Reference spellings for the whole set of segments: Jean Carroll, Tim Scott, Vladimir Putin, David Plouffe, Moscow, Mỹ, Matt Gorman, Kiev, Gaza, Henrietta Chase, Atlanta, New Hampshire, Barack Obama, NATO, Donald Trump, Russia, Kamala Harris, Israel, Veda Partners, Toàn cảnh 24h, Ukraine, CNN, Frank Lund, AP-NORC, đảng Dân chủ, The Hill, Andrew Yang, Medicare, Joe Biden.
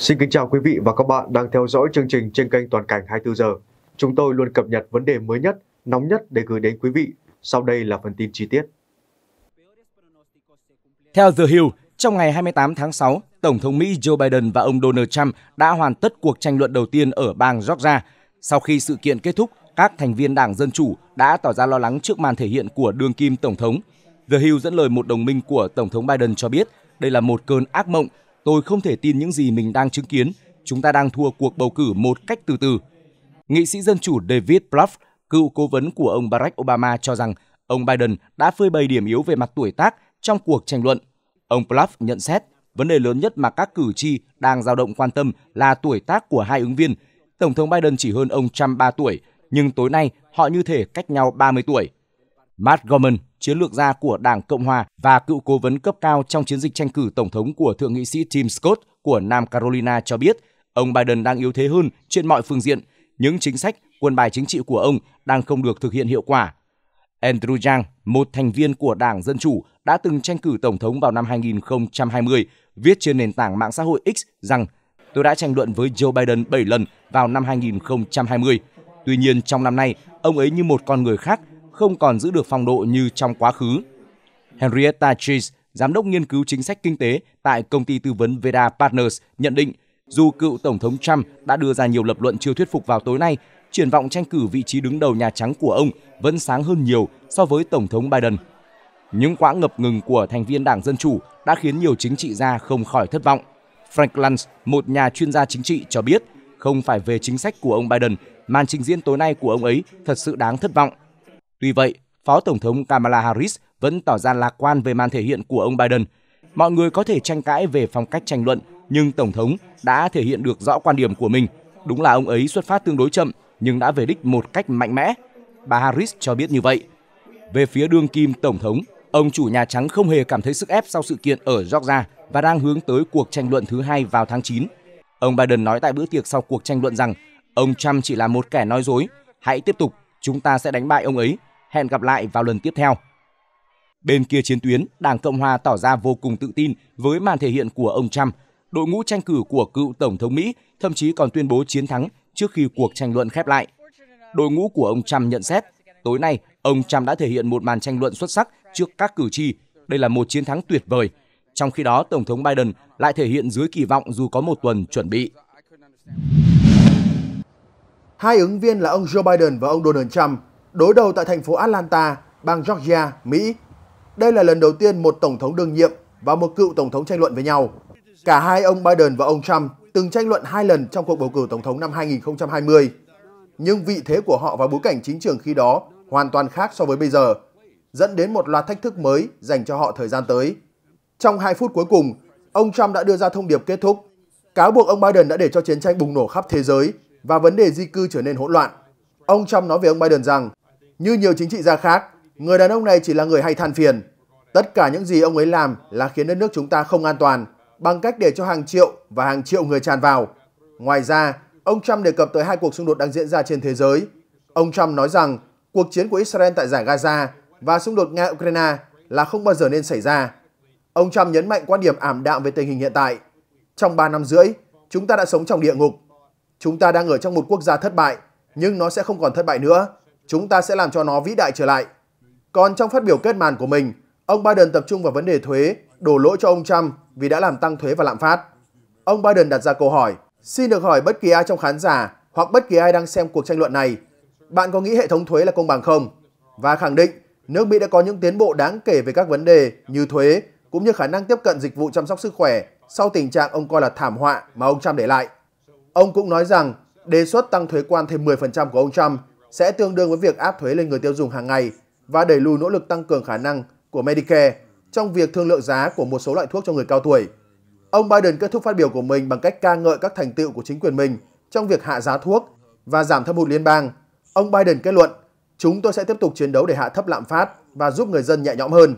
Xin kính chào quý vị và các bạn đang theo dõi chương trình trên kênh Toàn cảnh 24 giờ. Chúng tôi luôn cập nhật vấn đề mới nhất, nóng nhất để gửi đến quý vị. Sau đây là phần tin chi tiết. Theo The Hill, trong ngày 28 tháng 6, Tổng thống Mỹ Joe Biden và ông Donald Trump đã hoàn tất cuộc tranh luận đầu tiên ở bang Georgia. Sau khi sự kiện kết thúc, các thành viên Đảng Dân Chủ đã tỏ ra lo lắng trước màn thể hiện của đương kim Tổng thống. The Hill dẫn lời một đồng minh của Tổng thống Biden cho biết, đây là một cơn ác mộng. Tôi không thể tin những gì mình đang chứng kiến. Chúng ta đang thua cuộc bầu cử một cách từ từ. Nghị sĩ Dân Chủ David Plouffe, cựu cố vấn của ông Barack Obama cho rằng ông Biden đã phơi bày điểm yếu về mặt tuổi tác trong cuộc tranh luận. Ông Plouffe nhận xét, vấn đề lớn nhất mà các cử tri đang dao động quan tâm là tuổi tác của hai ứng viên. Tổng thống Biden chỉ hơn ông Trump 3 tuổi, nhưng tối nay họ như thể cách nhau 30 tuổi. Matt Gorman, chiến lược gia của Đảng Cộng Hòa và cựu cố vấn cấp cao trong chiến dịch tranh cử Tổng thống của Thượng nghị sĩ Tim Scott của Nam Carolina cho biết, ông Biden đang yếu thế hơn trên mọi phương diện. Những chính sách, quân bài chính trị của ông đang không được thực hiện hiệu quả. Andrew Yang, một thành viên của Đảng Dân Chủ đã từng tranh cử Tổng thống vào năm 2020, viết trên nền tảng mạng xã hội X rằng tôi đã tranh luận với Joe Biden 7 lần vào năm 2020. Tuy nhiên, trong năm nay, ông ấy như một con người khác, không còn giữ được phong độ như trong quá khứ. Henrietta Chase, giám đốc nghiên cứu chính sách kinh tế tại công ty tư vấn Veda Partners, nhận định dù cựu Tổng thống Trump đã đưa ra nhiều lập luận chưa thuyết phục vào tối nay, triển vọng tranh cử vị trí đứng đầu Nhà Trắng của ông vẫn sáng hơn nhiều so với Tổng thống Biden. Những quãng ngập ngừng của thành viên Đảng Dân Chủ đã khiến nhiều chính trị gia không khỏi thất vọng. Frank Lund, một nhà chuyên gia chính trị cho biết, không phải về chính sách của ông Biden, màn trình diễn tối nay của ông ấy thật sự đáng thất vọng. Tuy vậy, Phó Tổng thống Kamala Harris vẫn tỏ ra lạc quan về màn thể hiện của ông Biden. Mọi người có thể tranh cãi về phong cách tranh luận, nhưng Tổng thống đã thể hiện được rõ quan điểm của mình. Đúng là ông ấy xuất phát tương đối chậm, nhưng đã về đích một cách mạnh mẽ. Bà Harris cho biết như vậy. Về phía đương kim Tổng thống, ông chủ Nhà Trắng không hề cảm thấy sức ép sau sự kiện ở Georgia và đang hướng tới cuộc tranh luận thứ hai vào tháng 9. Ông Biden nói tại bữa tiệc sau cuộc tranh luận rằng ông Trump chỉ là một kẻ nói dối. Hãy tiếp tục, chúng ta sẽ đánh bại ông ấy. Hẹn gặp lại vào lần tiếp theo. Bên kia chiến tuyến, Đảng Cộng Hòa tỏ ra vô cùng tự tin với màn thể hiện của ông Trump. Đội ngũ tranh cử của cựu Tổng thống Mỹ thậm chí còn tuyên bố chiến thắng trước khi cuộc tranh luận khép lại. Đội ngũ của ông Trump nhận xét, tối nay ông Trump đã thể hiện một màn tranh luận xuất sắc trước các cử tri. Đây là một chiến thắng tuyệt vời. Trong khi đó, Tổng thống Biden lại thể hiện dưới kỳ vọng dù có một tuần chuẩn bị. Hai ứng viên là ông Joe Biden và ông Donald Trump đối đầu tại thành phố Atlanta, bang Georgia, Mỹ. Đây là lần đầu tiên một Tổng thống đương nhiệm và một cựu Tổng thống tranh luận với nhau. Cả hai ông Biden và ông Trump từng tranh luận hai lần trong cuộc bầu cử Tổng thống năm 2020. Nhưng vị thế của họ và bối cảnh chính trường khi đó hoàn toàn khác so với bây giờ, dẫn đến một loạt thách thức mới dành cho họ thời gian tới. Trong 2 phút cuối cùng, ông Trump đã đưa ra thông điệp kết thúc, cáo buộc ông Biden đã để cho chiến tranh bùng nổ khắp thế giới và vấn đề di cư trở nên hỗn loạn. Ông Trump nói về ông Biden rằng, như nhiều chính trị gia khác, người đàn ông này chỉ là người hay than phiền. Tất cả những gì ông ấy làm là khiến đất nước chúng ta không an toàn bằng cách để cho hàng triệu và hàng triệu người tràn vào. Ngoài ra, ông Trump đề cập tới hai cuộc xung đột đang diễn ra trên thế giới. Ông Trump nói rằng cuộc chiến của Israel tại giải Gaza và xung đột Nga-Ukraine là không bao giờ nên xảy ra. Ông Trump nhấn mạnh quan điểm ảm đạm về tình hình hiện tại. Trong 3 năm rưỡi, chúng ta đã sống trong địa ngục. Chúng ta đang ở trong một quốc gia thất bại, nhưng nó sẽ không còn thất bại nữa. Chúng ta sẽ làm cho nó vĩ đại trở lại. Còn trong phát biểu kết màn của mình, ông Biden tập trung vào vấn đề thuế, đổ lỗi cho ông Trump vì đã làm tăng thuế và lạm phát. Ông Biden đặt ra câu hỏi, xin được hỏi bất kỳ ai trong khán giả hoặc bất kỳ ai đang xem cuộc tranh luận này, bạn có nghĩ hệ thống thuế là công bằng không? Và khẳng định, nước Mỹ đã có những tiến bộ đáng kể về các vấn đề như thuế, cũng như khả năng tiếp cận dịch vụ chăm sóc sức khỏe sau tình trạng ông coi là thảm họa mà ông Trump để lại. Ông cũng nói rằng, đề xuất tăng thuế quan thêm 10% của ông Trump sẽ tương đương với việc áp thuế lên người tiêu dùng hàng ngày và đẩy lùi nỗ lực tăng cường khả năng của Medicare trong việc thương lượng giá của một số loại thuốc cho người cao tuổi. Ông Biden kết thúc phát biểu của mình bằng cách ca ngợi các thành tựu của chính quyền mình trong việc hạ giá thuốc và giảm thâm hụt liên bang. Ông Biden kết luận, chúng tôi sẽ tiếp tục chiến đấu để hạ thấp lạm phát và giúp người dân nhẹ nhõm hơn.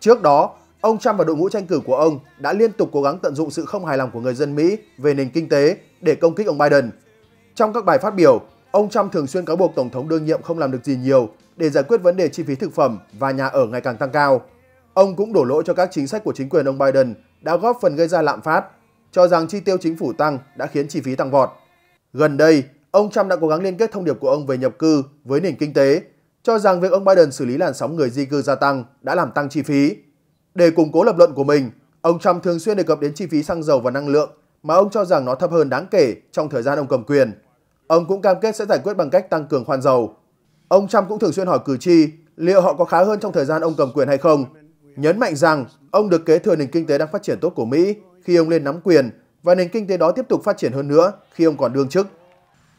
Trước đó, ông Trump và đội ngũ tranh cử của ông đã liên tục cố gắng tận dụng sự không hài lòng của người dân Mỹ về nền kinh tế để công kích ông Biden. Trong các bài phát biểu, ông Trump thường xuyên cáo buộc Tổng thống đương nhiệm không làm được gì nhiều để giải quyết vấn đề chi phí thực phẩm và nhà ở ngày càng tăng cao. Ông cũng đổ lỗi cho các chính sách của chính quyền ông Biden đã góp phần gây ra lạm phát. cho rằng chi tiêu chính phủ tăng đã khiến chi phí tăng vọt. Gần đây, ông Trump đã cố gắng liên kết thông điệp của ông về nhập cư với nền kinh tế, cho rằng việc ông Biden xử lý làn sóng người di cư gia tăng đã làm tăng chi phí. Để củng cố lập luận của mình, ông Trump thường xuyên đề cập đến chi phí xăng dầu và năng lượng mà ông cho rằng nó thấp hơn đáng kể trong thời gian ông cầm quyền. Ông cũng cam kết sẽ giải quyết bằng cách tăng cường khoan dầu. Ông Trump cũng thường xuyên hỏi cử tri liệu họ có khá hơn trong thời gian ông cầm quyền hay không, nhấn mạnh rằng ông được kế thừa nền kinh tế đang phát triển tốt của Mỹ khi ông lên nắm quyền và nền kinh tế đó tiếp tục phát triển hơn nữa khi ông còn đương chức.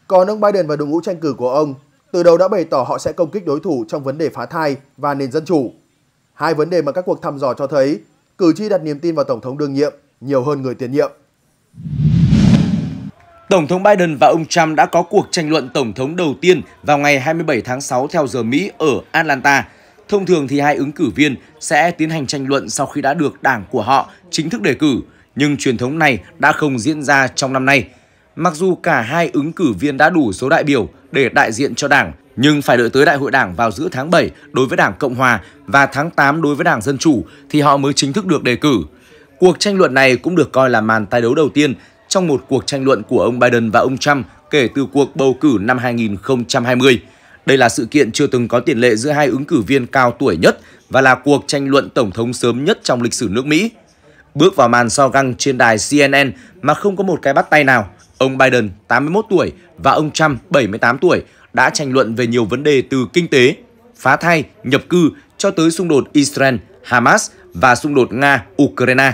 Còn ông Biden và đội ngũ tranh cử của ông từ đầu đã bày tỏ họ sẽ công kích đối thủ trong vấn đề phá thai và nền dân chủ. Hai vấn đề mà các cuộc thăm dò cho thấy cử tri đặt niềm tin vào Tổng thống đương nhiệm nhiều hơn người tiền nhiệm. Tổng thống Biden và ông Trump đã có cuộc tranh luận Tổng thống đầu tiên vào ngày 27 tháng 6 theo giờ Mỹ ở Atlanta. Thông thường thì hai ứng cử viên sẽ tiến hành tranh luận sau khi đã được đảng của họ chính thức đề cử, nhưng truyền thống này đã không diễn ra trong năm nay. Mặc dù cả hai ứng cử viên đã đủ số đại biểu để đại diện cho đảng, nhưng phải đợi tới Đại hội đảng vào giữa tháng 7 đối với đảng Cộng hòa và tháng 8 đối với đảng Dân chủ thì họ mới chính thức được đề cử. Cuộc tranh luận này cũng được coi là màn tái đấu đầu tiên trong một cuộc tranh luận của ông Biden và ông Trump kể từ cuộc bầu cử năm 2020. Đây là sự kiện chưa từng có tiền lệ giữa hai ứng cử viên cao tuổi nhất và là cuộc tranh luận tổng thống sớm nhất trong lịch sử nước Mỹ. Bước vào màn so găng trên đài CNN mà không có một cái bắt tay nào, ông Biden, 81 tuổi và ông Trump, 78 tuổi, đã tranh luận về nhiều vấn đề từ kinh tế, phá thai, nhập cư cho tới xung đột Israel-Hamas và xung đột Nga-Ukraine.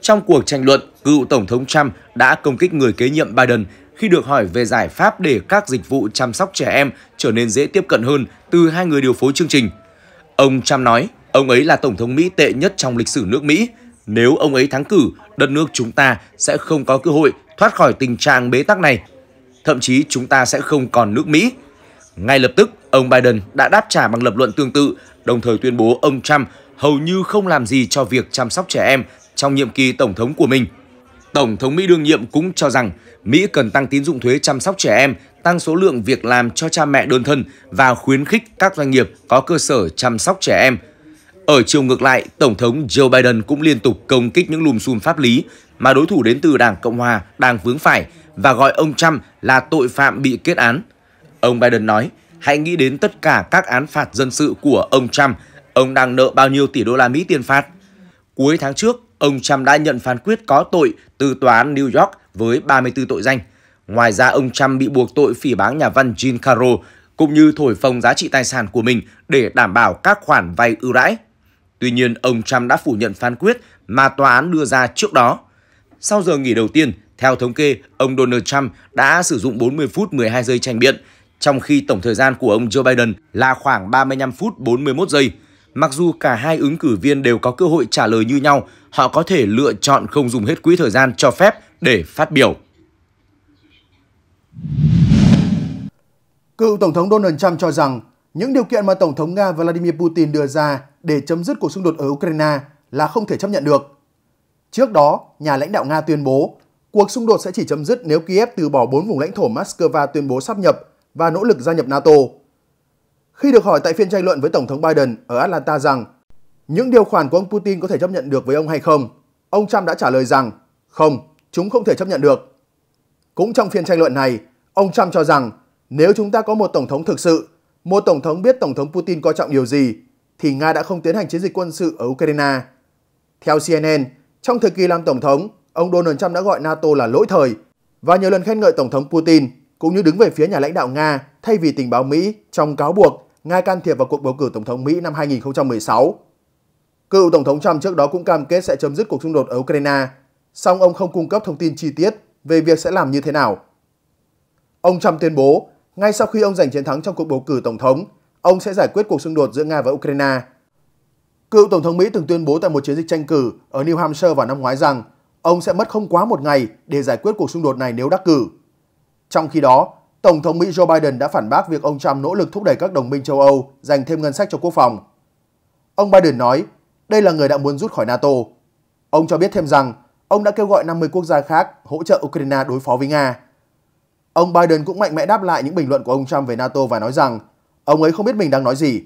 Trong cuộc tranh luận, cựu Tổng thống Trump đã công kích người kế nhiệm Biden khi được hỏi về giải pháp để các dịch vụ chăm sóc trẻ em trở nên dễ tiếp cận hơn từ hai người điều phối chương trình. Ông Trump nói, ông ấy là Tổng thống Mỹ tệ nhất trong lịch sử nước Mỹ. Nếu ông ấy thắng cử, đất nước chúng ta sẽ không có cơ hội thoát khỏi tình trạng bế tắc này. Thậm chí chúng ta sẽ không còn nước Mỹ. Ngay lập tức, ông Biden đã đáp trả bằng lập luận tương tự, đồng thời tuyên bố ông Trump hầu như không làm gì cho việc chăm sóc trẻ em trong nhiệm kỳ Tổng thống của mình. Tổng thống Mỹ đương nhiệm cũng cho rằng Mỹ cần tăng tín dụng thuế chăm sóc trẻ em, tăng số lượng việc làm cho cha mẹ đơn thân và khuyến khích các doanh nghiệp có cơ sở chăm sóc trẻ em. Ở chiều ngược lại, Tổng thống Joe Biden cũng liên tục công kích những lùm xùm pháp lý mà đối thủ đến từ Đảng Cộng hòa đang vướng phải và gọi ông Trump là tội phạm bị kết án. Ông Biden nói, hãy nghĩ đến tất cả các án phạt dân sự của ông Trump, ông đang nợ bao nhiêu tỷ đô la Mỹ tiền phạt. Cuối tháng trước, ông Trump đã nhận phán quyết có tội từ tòa án New York với 34 tội danh. Ngoài ra, ông Trump bị buộc tội phỉ báng nhà văn Jean Carroll, cũng như thổi phồng giá trị tài sản của mình để đảm bảo các khoản vay ưu đãi. Tuy nhiên, ông Trump đã phủ nhận phán quyết mà tòa án đưa ra trước đó. Sau giờ nghỉ đầu tiên, theo thống kê, ông Donald Trump đã sử dụng 40 phút 12 giây tranh biện, trong khi tổng thời gian của ông Joe Biden là khoảng 35 phút 41 giây. Mặc dù cả hai ứng cử viên đều có cơ hội trả lời như nhau, họ có thể lựa chọn không dùng hết quỹ thời gian cho phép để phát biểu. Cựu Tổng thống Donald Trump cho rằng những điều kiện mà Tổng thống Nga Vladimir Putin đưa ra để chấm dứt cuộc xung đột ở Ukraine là không thể chấp nhận được. Trước đó, nhà lãnh đạo Nga tuyên bố cuộc xung đột sẽ chỉ chấm dứt nếu Kiev từ bỏ 4 vùng lãnh thổ Moscow tuyên bố sáp nhập và nỗ lực gia nhập NATO. Khi được hỏi tại phiên tranh luận với Tổng thống Biden ở Atlanta rằng những điều khoản của ông Putin có thể chấp nhận được với ông hay không, ông Trump đã trả lời rằng không, chúng không thể chấp nhận được. Cũng trong phiên tranh luận này, ông Trump cho rằng nếu chúng ta có một Tổng thống thực sự, một Tổng thống biết Tổng thống Putin coi trọng điều gì, thì Nga đã không tiến hành chiến dịch quân sự ở Ukraine. Theo CNN, trong thời kỳ làm Tổng thống, ông Donald Trump đã gọi NATO là lỗi thời và nhiều lần khen ngợi Tổng thống Putin cũng như đứng về phía nhà lãnh đạo Nga thay vì tình báo Mỹ trong cáo buộc Nga can thiệp vào cuộc bầu cử Tổng thống Mỹ năm 2016. Cựu Tổng thống Trump trước đó cũng cam kết sẽ chấm dứt cuộc xung đột ở Ukraine, song ông không cung cấp thông tin chi tiết về việc sẽ làm như thế nào. Ông Trump tuyên bố, ngay sau khi ông giành chiến thắng trong cuộc bầu cử Tổng thống, ông sẽ giải quyết cuộc xung đột giữa Nga và Ukraine. Cựu Tổng thống Mỹ từng tuyên bố tại một chiến dịch tranh cử ở New Hampshire vào năm ngoái rằng ông sẽ mất không quá một ngày để giải quyết cuộc xung đột này nếu đắc cử. Trong khi đó, Tổng thống Mỹ Joe Biden đã phản bác việc ông Trump nỗ lực thúc đẩy các đồng minh châu Âu dành thêm ngân sách cho quốc phòng. Ông Biden nói, đây là người đã muốn rút khỏi NATO. Ông cho biết thêm rằng, ông đã kêu gọi 50 quốc gia khác hỗ trợ Ukraine đối phó với Nga. Ông Biden cũng mạnh mẽ đáp lại những bình luận của ông Trump về NATO và nói rằng, ông ấy không biết mình đang nói gì.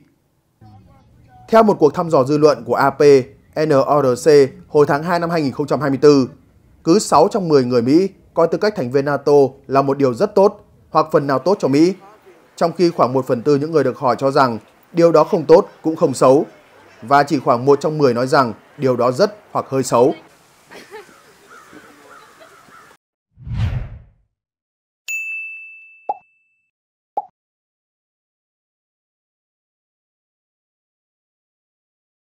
Theo một cuộc thăm dò dư luận của AP-NORC hồi tháng 2 năm 2024, cứ 6 trong 10 người Mỹ coi tư cách thành viên NATO là một điều rất tốt hoặc phần nào tốt cho Mỹ, trong khi khoảng 1/4 những người được hỏi cho rằng điều đó không tốt cũng không xấu, và chỉ khoảng 1 trong 10 nói rằng điều đó rất hoặc hơi xấu.